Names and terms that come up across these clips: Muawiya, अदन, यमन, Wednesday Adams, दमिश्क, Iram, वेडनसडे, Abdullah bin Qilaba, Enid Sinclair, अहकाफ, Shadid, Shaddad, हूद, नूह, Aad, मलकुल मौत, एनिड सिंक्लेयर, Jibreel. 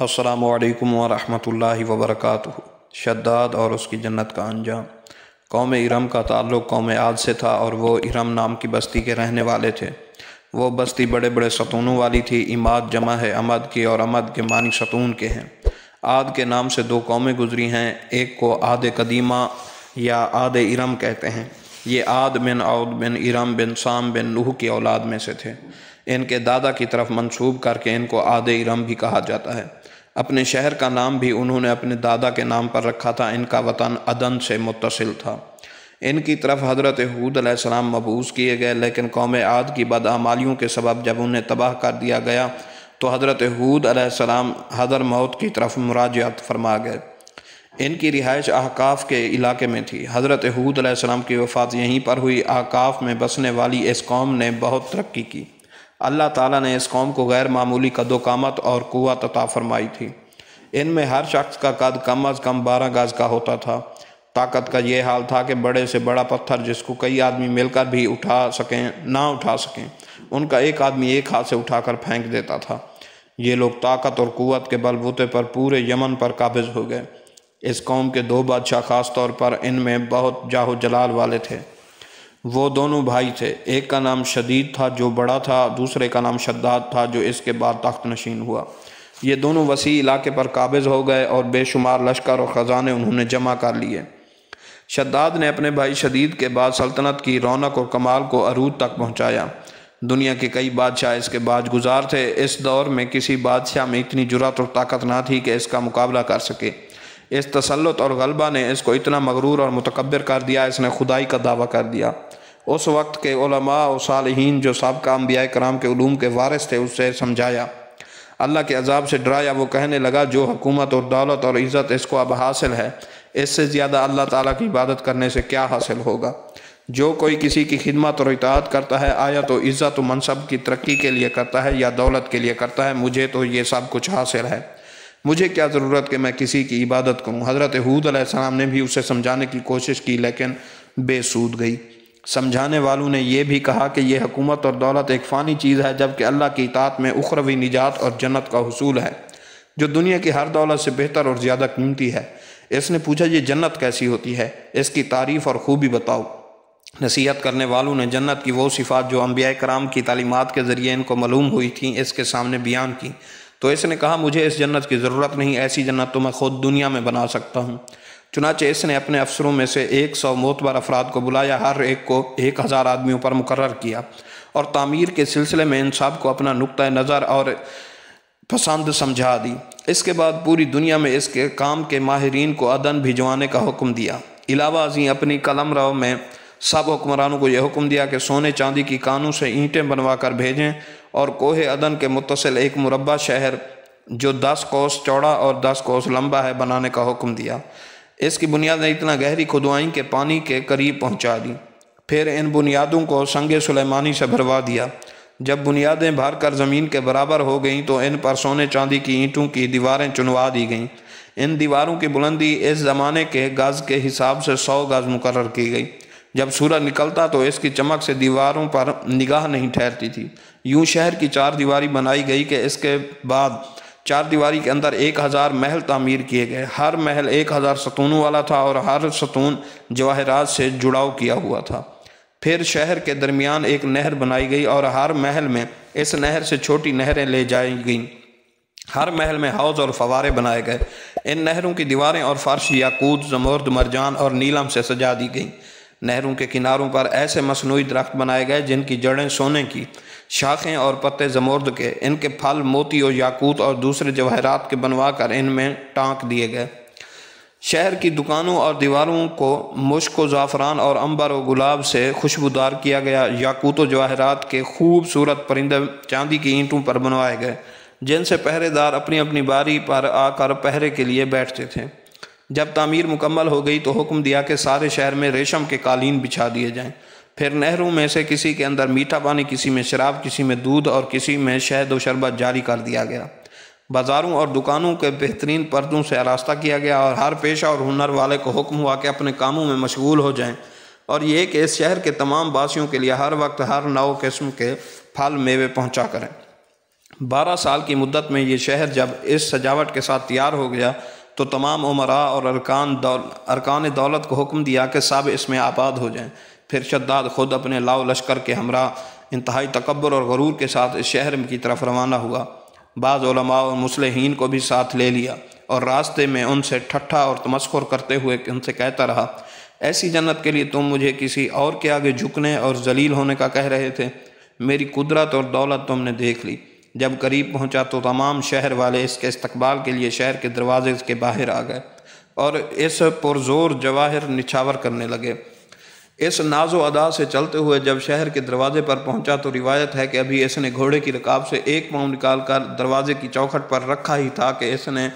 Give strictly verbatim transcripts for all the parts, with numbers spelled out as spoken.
अस्सलामु अलैकुम वरहमतुल्लाहि वबरकातुहू। शद्दाद और उसकी जन्नत का अंजाम। कौम इरम का ताल्लुक़ कौम आद से था और वो इरम नाम की बस्ती के रहने वाले थे। वो बस्ती बड़े बड़े सतूनों वाली थी। इमाद जमा है अमद की और अमद के मानी सतून के हैं। आद के नाम से दो कौमें गुजरी हैं, एक को आद कदीमा या आद इरम कहते हैं। ये आद बिन औद बिन इरम बिन साम बिन नूह की औलाद में से थे। इनके दादा की तरफ मंसूब करके इनको आद इरम भी कहा जाता है। अपने शहर का नाम भी उन्होंने अपने दादा के नाम पर रखा था। इनका वतन अदन से मुत्तसिल था। इनकी तरफ हज़रत हूद अलैहिस्सलाम मबूस किए गए, लेकिन कौम आद की बदआमालियों के सबब जब उन्हें तबाह कर दिया गया तो हज़रत हूद अलैहिस्सलाम हज़र मौत की तरफ मुराजात फरमा गए। इनकी रिहाइश अहकाफ के इलाके में थी। हज़रत हूद अलैहिस्सलाम की वफ़ात यहीं पर हुई। अहकाफ में बसने वाली इस कौम ने बहुत तरक्की की। अल्लाह ताला ने इस कौम को गैर मामूली कदोकामत और क़ुव्वत अता फरमाई थी। इनमें हर शख्स का कद कम अज़ कम बारह गज़ का होता था। ताकत का ये हाल था कि बड़े से बड़ा पत्थर जिसको कई आदमी मिलकर भी उठा सकें ना उठा सकें, उनका एक आदमी एक हाथ से उठाकर फेंक देता था। ये लोग ताकत और क़ुव्वत के बलबूते पर पूरे यमन पर काबिज़ हो गए। इस कौम के दो बादशाह ख़ास तौर पर इनमें बहुत जाहो जलाल वाले थे। वो दोनों भाई थे। एक का नाम शदीद था जो बड़ा था, दूसरे का नाम शद्दाद था जो इसके बाद तख्त नशीन हुआ। ये दोनों वसी इलाके पर काबिज़ हो गए और बेशुमार लश्कर और ख़जाने उन्होंने जमा कर लिए। शद्दाद ने अपने भाई शदीद के बाद सल्तनत की रौनक और कमाल को अरूज तक पहुँचाया। दुनिया के कई बादशाह इसके बाद गुजार थे। इस दौर में किसी बादशाह में इतनी जुरात और ताकत ना थी कि इसका मुकाबला कर सके। इस तसल्लुत और गलबा ने इसको इतना मगरूर और मुतकब्बिर कर दिया, इसने खुदाई का दावा कर दिया। उस वक्त के उलमा और सालिहीन जो साबिक़ा अंबिया कराम के उलूम के वारिस थे, उससे समझाया, अल्लाह के अजाब से डराया। वो कहने लगा, जो हुकूमत और दौलत और इज़्ज़त इसको अब हासिल है, इससे ज़्यादा अल्लाह ताला की इबादत करने से क्या हासिल होगा। जो कोई किसी की खिदमत और इताअत करता है, आया तो इज़्ज़त और मनसब की तरक्की के लिए करता है या दौलत के लिए करता है, मुझे तो ये सब कुछ हासिल है। मुझे क्या ज़रूरत कि मैं किसी की इबादत करूं। हज़रत हूद अलैहिस्सलाम ने भी उसे समझाने की कोशिश की, लेकिन बेसूद गई। समझाने वालों ने यह भी कहा कि यह हुकूमत और दौलत एक फ़ानी चीज़ है, जबकि अल्लाह की इताअत में उखरवी निजात और जन्नत का हुसूल है, जो दुनिया की हर दौलत से बेहतर और ज़्यादा कीमती है। इसने पूछा, ये जन्नत कैसी होती है, इसकी तारीफ़ और ख़ूबी बताओ। नसीहत करने वालों ने जन्नत की वो सिफ़ात जो अंबिया कराम की तालीमात के ज़रिए इनको मालूम हुई थी, इसके सामने बयान की। तो इसने कहा, मुझे इस जन्नत की ज़रूरत नहीं, ऐसी जन्नत तो मैं ख़ुद दुनिया में बना सकता हूँ। चुनाचे इसने अपने अफसरों में से एक सौ मोतबर अफराद को बुलाया। हर एक को एक हज़ार आदमियों पर मुकर्रर किया और तामीर के सिलसिले में इन सब को अपना नुक्ता नज़र और पसंद समझा दी। इसके बाद पूरी दुनिया में इसके काम के माहिरीन को अदन भिजवाने का हुक्म दिया। इलावा अजी अपनी कलम रव में सब हुक्मरानों को यह हुक्म दिया कि सोने चांदी की कानों से ईंटें बनवा कर भेजें और कोहे अदन के मुत्तसिल एक मुरबा शहर जो दस कोस चौड़ा और दस कोस लंबा है बनाने का हुक्म दिया। इसकी बुनियादें इतना गहरी खुदवाई के पानी के करीब पहुंचा दी। फिर इन बुनियादों को संगे सुलेमानी से भरवा दिया। जब बुनियादें भर कर ज़मीन के बराबर हो गईं तो इन पर सोने चांदी की ईंटों की दीवारें चुनवा दी गईं। इन दीवारों की बुलंदी इस ज़माने के गज़ के हिसाब से सौ गज़ मुकर्रर की गई। जब सूरज निकलता तो इसकी चमक से दीवारों पर निगाह नहीं ठहरती थी। यूं शहर की चार दीवारी बनाई गई कि इसके बाद चार दीवारी के अंदर एक हज़ार महल तामीर किए गए। हर महल एक हज़ार सतूनों वाला था और हर सतून जवाहरात से जुड़ाव किया हुआ था। फिर शहर के दरमियान एक नहर बनाई गई और हर महल में इस नहर से छोटी नहरें ले जाई गईं। हर महल में हौज और फवारे बनाए गए। इन नहरों की दीवारें और फर्श याकूत जमर्द मरजान और नीलम से सजा दी गईं। नहरों के किनारों पर ऐसे मसनूई दरख्त बनाए गए जिनकी जड़ें सोने की, शाखें और पत्ते जमोर्द के, इनके फल मोती और याकूत और दूसरे जवाहरात के बनवा कर इनमें टाँक दिए गए। शहर की दुकानों और दीवारों को मुश्क व ज़ाफ़रान और अंबर और गुलाब से खुशबूदार किया गया। याकूत और जवाहरात के खूबसूरत परिंदे चांदी की ईंटों पर बनवाए गए, जिनसे पहरेदार अपनी अपनी बारी पर आकर पहरे के लिए बैठते थे। जब तामीर मुकम्मल हो गई तो हुक्म दिया कि सारे शहर में रेशम के कालीन बिछा दिए जाएं। फिर नहरों में से किसी के अंदर मीठा पानी, किसी में शराब, किसी में दूध और किसी में शहद और शरबत जारी कर दिया गया। बाज़ारों और दुकानों के बेहतरीन पर्दों से आरास्ता किया गया और हर पेशा और हुनर वाले को हुक्म हुआ कि अपने कामों में मशगूल हो जाएं। और ये कि इस शहर के तमाम वासियों के लिए हर वक्त हर नौ किस्म के फल मेवे पहुँचा करें। बारह साल की मुद्दत में ये शहर जब इस सजावट के साथ तैयार हो गया तो तमाम उमरा और अरकान दौल अरकान दौलत को हुक्म दिया कि सब इसमें आबाद हो जाएं। फिर शद्दाद ख़ुद अपने लाओ लश्कर के हमरा इंतहाई तकब्बुर और गरूर के साथ इस शहर की तरफ रवाना हुआ। बाज़ उलमा और मुस्लिहीन को भी साथ ले लिया और रास्ते में उनसे ठट्ठा और तमस्खुर करते हुए उनसे कहता रहा, ऐसी जन्नत के लिए तुम मुझे किसी और के आगे झुकने और जलील होने का कह रहे थे। मेरी कुदरत और दौलत तुमने देख ली। जब करीब पहुंचा तो तमाम शहर वाले इसके इस्तकबाल के लिए शहर के दरवाजे के बाहर आ गए और इस पुरजोर जवाहर निछावर करने लगे। इस नाजो अदा से चलते हुए जब शहर के दरवाजे पर पहुंचा तो रिवायत है कि अभी इसने घोड़े की रकाब से एक पाँव निकाल कर दरवाजे की चौखट पर रखा ही था कि इसने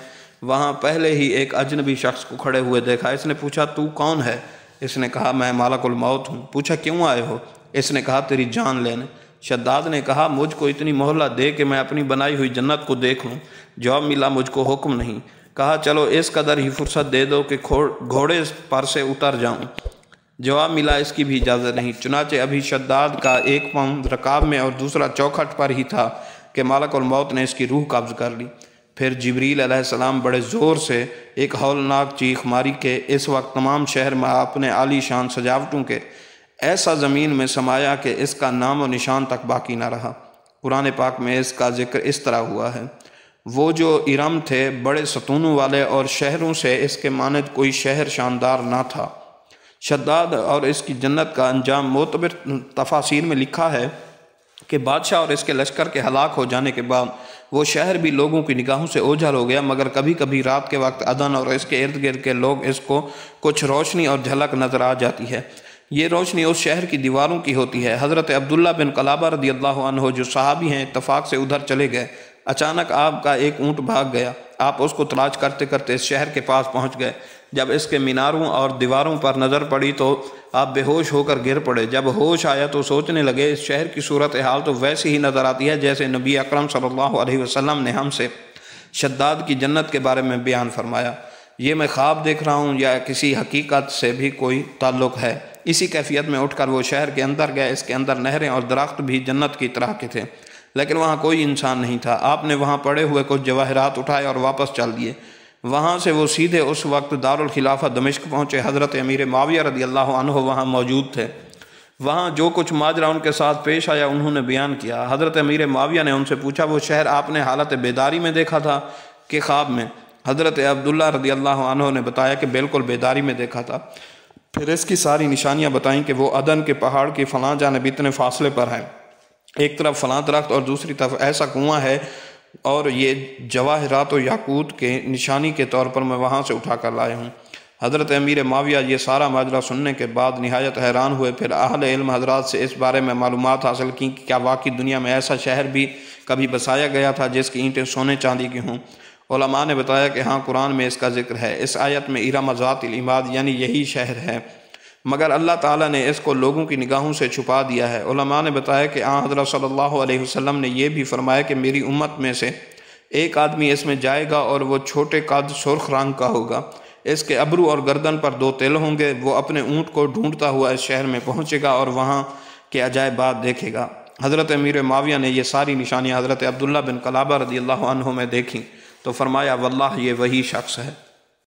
वहाँ पहले ही एक अजनबी शख्स को खड़े हुए देखा। इसने पूछा, तू कौन है? इसने कहा, मैं मलकुल मौत हूँ। पूछा, क्यों आए हो? इसने कहा, तेरी जान लेने। शद्दाद ने कहा, मुझको इतनी मोहलत दे कि मैं अपनी बनाई हुई जन्नत को देख लूँ। जवाब मिला, मुझको हुक्म नहीं। कहा, चलो इस कदर ही फुर्सत दे दो कि घोड़े पर से उतर जाऊँ। जवाब मिला, इसकी भी इजाज़त नहीं। चुनाचे अभी शद्दाद का एक पाँव रकाब में और दूसरा चौखट पर ही था कि मलकुल मौत ने इसकी रूह कब्ज़ कर ली। फिर जिब्रील अलैहिस्सलाम बड़े ज़ोर से एक हौलनाक चीख मारी के इस वक्त तमाम शहर में अपने आलीशान सजावटों के ऐसा ज़मीन में समाया कि इसका नाम और निशान तक बाकी ना रहा। कुरान पाक में इसका जिक्र इस तरह हुआ है, वो जो इरम थे बड़े सतूनों वाले और शहरों से इसके मानद कोई शहर शानदार ना था। शद्दाद और इसकी जन्नत का अंजाम मोतबर तफासीर में लिखा है कि बादशाह और इसके लश्कर के हलाक हो जाने के बाद वो शहर भी लोगों की निगाहों से ओझल हो गया, मगर कभी कभी रात के वक्त अदन और इसके इर्द गिर्द के लोग इसको कुछ रोशनी और झलक नज़र आ जाती है। ये रोशनी उस शहर की दीवारों की होती है। हज़रत अब्दुल्ला बिन क़िलाबा रदियल्लाहु अन्हु जो सहाबी हैं इत्तफ़ाक़ से उधर चले गए। अचानक आपका एक ऊँट भाग गया। आप उसको तलाश करते करते इस शहर के पास पहुँच गए। जब इसके मीनारों और दीवारों पर नज़र पड़ी तो आप बेहोश होकर गिर पड़े। जब होश आया तो सोचने लगे, इस शहर की सूरत हाल तो वैसी ही नज़र आती है जैसे नबी अकरम सल्लल्लाहु अलैहि वसल्लम ने हमसे शद्दाद की जन्नत के बारे में बयान फरमाया। ये मैं ख्वाब देख रहा हूँ या किसी हकीकत से भी कोई ताल्लुक़ है। इसी कैफियत में उठकर वो शहर के अंदर गए। इसके अंदर नहरें और दरख्त भी जन्नत की तरह के थे, लेकिन वहाँ कोई इंसान नहीं था। आपने वहाँ पड़े हुए कुछ जवाहरात उठाए और वापस चल दिए। वहाँ से वो सीधे उस वक्त दारुल खिलाफा दमिश्क पहुँचे। हज़रत अमीर मुआविया रदियल्लाहु अन्हु वहाँ मौजूद थे। वहाँ जो कुछ माजरा उनके साथ पेश आया उन्होंने बयान किया। हज़रत अमीर मुआविया ने उनसे पूछा, वो शहर आपने हालत बेदारी में देखा था कि ख्वाब में? हज़रत अब्दुल्ला रदियल्लाहु अन्हु ने बताया कि बिल्कुल बेदारी में देखा था। फिर इसकी सारी निशानियाँ बताईं कि वो अदन के पहाड़ की फ़लाँ जानब इतने फासले पर हैं, एक तरफ फ़लाँ दरख्त और दूसरी तरफ ऐसा कुआँ है और ये जवाहरात और याकूत के निशानी के तौर पर मैं वहाँ से उठा कर लाया हूँ। हज़रत अमीर मुआविया ये सारा माजरा सुनने के बाद निहायत हैरान हुए। फिर अहले इल्म हज़रात से इस बारे में मालूमात हासिल की कि क्या वाकई दुनिया में ऐसा शहर भी कभी बसाया गया था जिसकी ईंटें सोने चांदी की हों। उलमा ने बताया कि हाँ, कुरान में इसका जिक्र है। इस आयत में इरम ज़ातिल इमाद यानी यही शहर है, मगर अल्लाह ताला ने इसको लोगों की निगाहों से छुपा दिया है। उलमा ने बताया कि आन हज़रत सल्लल्लाहु अलैहि वसल्लम ने यह भी फरमाया कि मेरी उम्मत में से एक आदमी इसमें जाएगा और वो छोटे कद सुर्ख रंग का होगा। इसके अबरू और गर्दन पर दो तिल होंगे। वो अपने ऊँट को ढूंढता हुआ इस शहर में पहुँचेगा और वहाँ के अजायबात देखेगा। हज़रत अमीर मुआविया ने यह सारी निशानियाँ हज़रत अब्दुल्ला बिन क़िलाबा रदियल्लाहु अन्हु में देखी तो फरमाया, वल्लाह ये वही शख्स है।